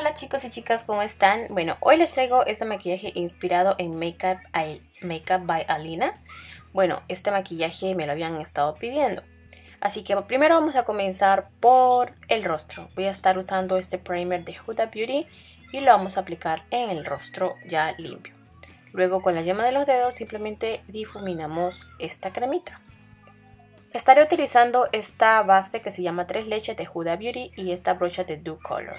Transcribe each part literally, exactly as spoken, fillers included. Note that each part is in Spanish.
hola chicos y chicas, ¿cómo están? Bueno, hoy les traigo este maquillaje inspirado en Makeup, Makeup by Alina. Bueno, este maquillaje me lo habían estado pidiendo. Así que primero vamos a comenzar por el rostro. Voy a estar usando este primer de Huda Beauty y lo vamos a aplicar en el rostro ya limpio. Luego con la yema de los dedos simplemente difuminamos esta cremita. Estaré utilizando esta base que se llama Tres Leches de Huda Beauty y esta brocha de DoColor.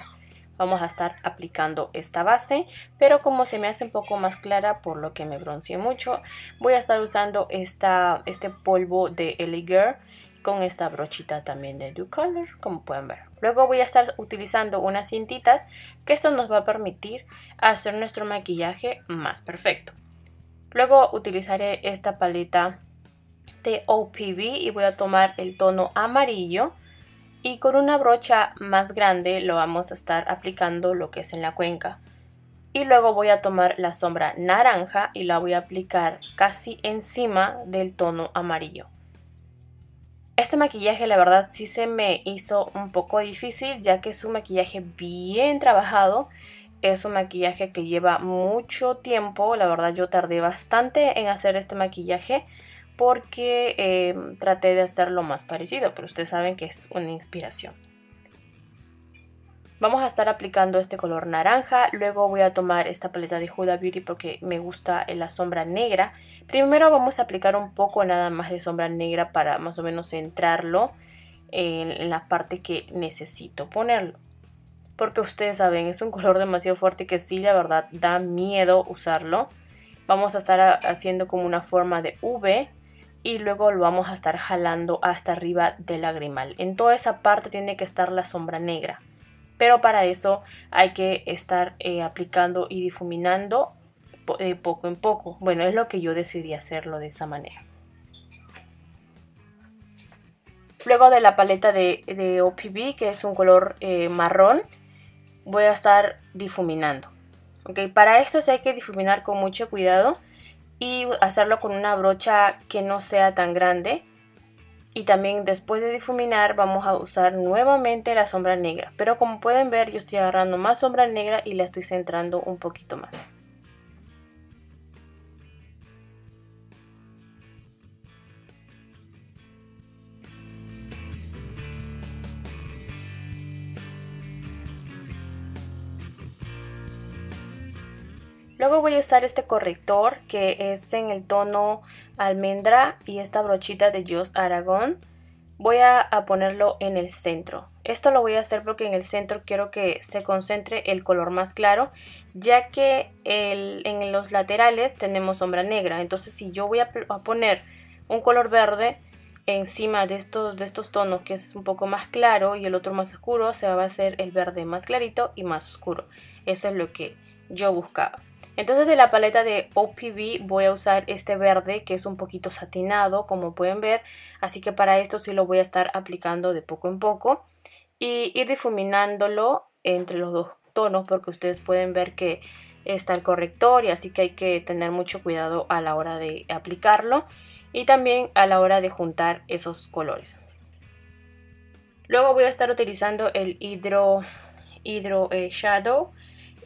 Vamos a estar aplicando esta base, pero como se me hace un poco más clara por lo que me bronceé mucho, voy a estar usando esta, este polvo de Ellie Girl con esta brochita también de DuColor, como pueden ver. Luego voy a estar utilizando unas cintitas, que esto nos va a permitir hacer nuestro maquillaje más perfecto. Luego utilizaré esta paleta de O P V y voy a tomar el tono amarillo. Y con una brocha más grande lo vamos a estar aplicando lo que es en la cuenca. Y luego voy a tomar la sombra naranja y la voy a aplicar casi encima del tono amarillo. Este maquillaje la verdad sí se me hizo un poco difícil, ya que es un maquillaje bien trabajado. Es un maquillaje que lleva mucho tiempo. La verdad yo tardé bastante en hacer este maquillaje, porque eh, traté de hacer lo más parecido, pero ustedes saben que es una inspiración. Vamos a estar aplicando este color naranja. Luego voy a tomar esta paleta de Huda Beauty porque me gusta la sombra negra. Primero vamos a aplicar un poco nada más de sombra negra para más o menos centrarlo en la parte que necesito ponerlo. Porque ustedes saben, es un color demasiado fuerte que sí, la verdad, da miedo usarlo. Vamos a estar haciendo como una forma de V. Y luego lo vamos a estar jalando hasta arriba del lagrimal. En toda esa parte tiene que estar la sombra negra. Pero para eso hay que estar eh, aplicando y difuminando po eh, poco en poco. Bueno, es lo que yo decidí hacerlo de esa manera. Luego de la paleta de, de O P B, que es un color eh, marrón, voy a estar difuminando. Okay, para esto sí hay que difuminar con mucho cuidado y hacerlo con una brocha que no sea tan grande. Y también después de difuminar vamos a usar nuevamente la sombra negra. Pero como pueden ver, yo estoy agarrando más sombra negra y la estoy centrando un poquito más. Luego voy a usar este corrector que es en el tono almendra y esta brochita de Just Aragon. Voy a, a ponerlo en el centro. Esto lo voy a hacer porque en el centro quiero que se concentre el color más claro, ya que el, en los laterales tenemos sombra negra. Entonces si yo voy a, a poner un color verde encima de estos, de estos tonos que es un poco más claro y el otro más oscuro, se va a hacer el verde más clarito y más oscuro. Eso es lo que yo buscaba. Entonces de la paleta de O P B voy a usar este verde que es un poquito satinado, como pueden ver. Así que para esto sí lo voy a estar aplicando de poco en poco. Y ir difuminándolo entre los dos tonos porque ustedes pueden ver que está el corrector y así que hay que tener mucho cuidado a la hora de aplicarlo. Y también a la hora de juntar esos colores. Luego voy a estar utilizando el Hidro, Hidro eh, Shadow.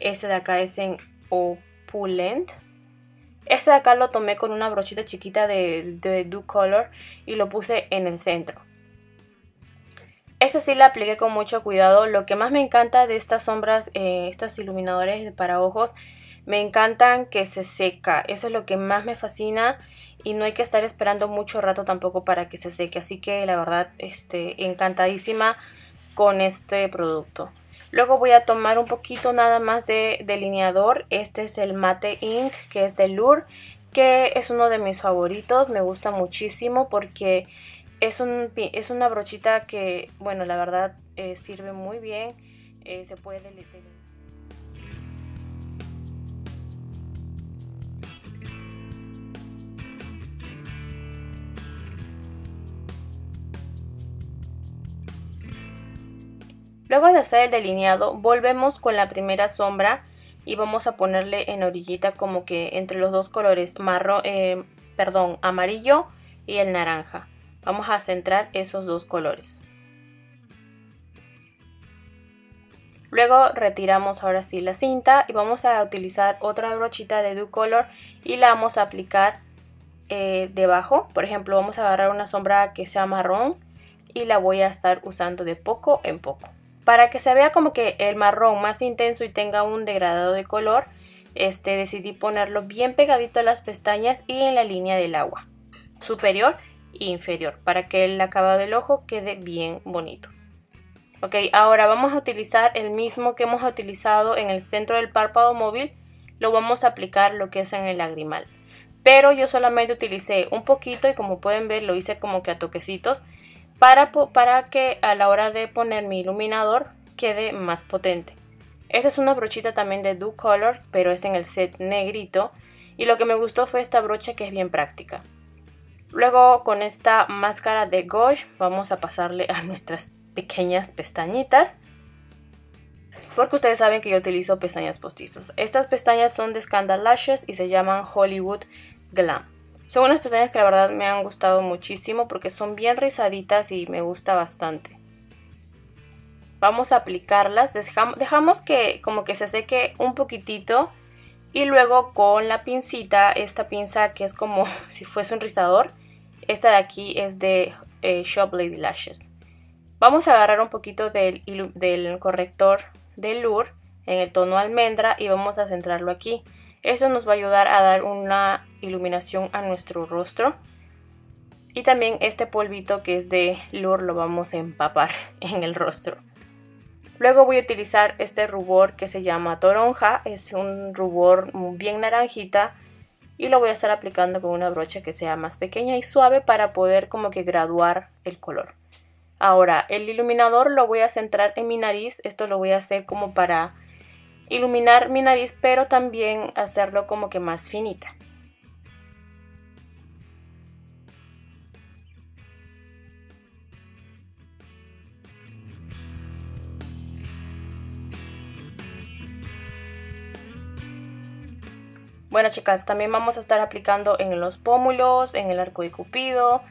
Este de acá es en Opulent. Este de acá lo tomé con una brochita chiquita de, de DuColor y lo puse en el centro. Este sí la apliqué con mucho cuidado. Lo que más me encanta de estas sombras, eh, estos iluminadores para ojos, me encantan que se seca. Eso es lo que más me fascina y no hay que estar esperando mucho rato tampoco para que se seque. Así que la verdad, este, encantadísima con este producto. Luego voy a tomar un poquito nada más de delineador. Este es el Matte Ink, que es de Lure, que es uno de mis favoritos. Me gusta muchísimo porque es, un, es una brochita que, bueno, la verdad eh, sirve muy bien. Eh, se puede delinear. Luego de hacer el delineado, volvemos con la primera sombra y vamos a ponerle en orillita como que entre los dos colores, marrón, eh, perdón, amarillo y el naranja. Vamos a centrar esos dos colores. Luego retiramos ahora sí la cinta y vamos a utilizar otra brochita de DuColor y la vamos a aplicar eh, debajo. Por ejemplo, vamos a agarrar una sombra que sea marrón y la voy a estar usando de poco en poco. Para que se vea como que el marrón más intenso y tenga un degradado de color, este, decidí ponerlo bien pegadito a las pestañas y en la línea del agua, superior e inferior, para que el acabado del ojo quede bien bonito. Ok, ahora vamos a utilizar el mismo que hemos utilizado en el centro del párpado móvil, lo vamos a aplicar lo que es en el lagrimal. Pero yo solamente utilicé un poquito y como pueden ver lo hice como que a toquecitos para, para que a la hora de poner mi iluminador quede más potente. Esta es una brochita también de DoColor, pero es en el set negrito y lo que me gustó fue esta brocha que es bien práctica. Luego con esta máscara de Gosh vamos a pasarle a nuestras pequeñas pestañitas, porque ustedes saben que yo utilizo pestañas postizas. Estas pestañas son de Scandal Lashes y se llaman Hollywood Glam. Son unas pestañas que la verdad me han gustado muchísimo porque son bien rizaditas y me gusta bastante. Vamos a aplicarlas, dejamos que como que se seque un poquitito y luego con la pincita, esta pinza que es como si fuese un rizador, esta de aquí es de eh, Shop Lady Lashes. Vamos a agarrar un poquito del, del corrector de Lure en el tono almendra y vamos a centrarlo aquí. Eso nos va a ayudar a dar una iluminación a nuestro rostro. Y también este polvito que es de Lure lo vamos a empapar en el rostro. Luego voy a utilizar este rubor que se llama toronja. Es un rubor bien naranjita y lo voy a estar aplicando con una brocha que sea más pequeña y suave para poder como que graduar el color. Ahora, el iluminador lo voy a centrar en mi nariz. Esto lo voy a hacer como para iluminar mi nariz, pero también hacerlo como que más finita. Bueno, chicas, también vamos a estar aplicando en los pómulos, en el arco de Cupido.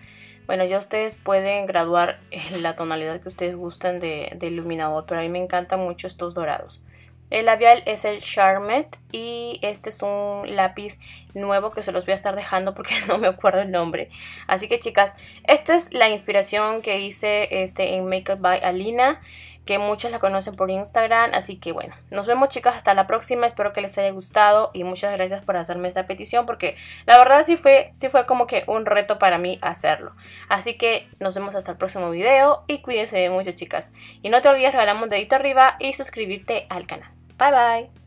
Bueno, ya ustedes pueden graduar la tonalidad que ustedes gustan de, de iluminador, pero a mí me encantan mucho estos dorados. El labial es el Charmette y este es un lápiz nuevo que se los voy a estar dejando porque no me acuerdo el nombre. Así que, chicas, esta es la inspiración que hice este, en MakeupByAlinna, que muchas la conocen por Instagram. Así que bueno, nos vemos, chicas, hasta la próxima. Espero que les haya gustado y muchas gracias por hacerme esta petición porque la verdad sí fue, sí fue como que un reto para mí hacerlo. Así que nos vemos hasta el próximo video y cuídense mucho, chicas. Y no te olvides regalarme un dedito arriba y suscribirte al canal. Bye bye.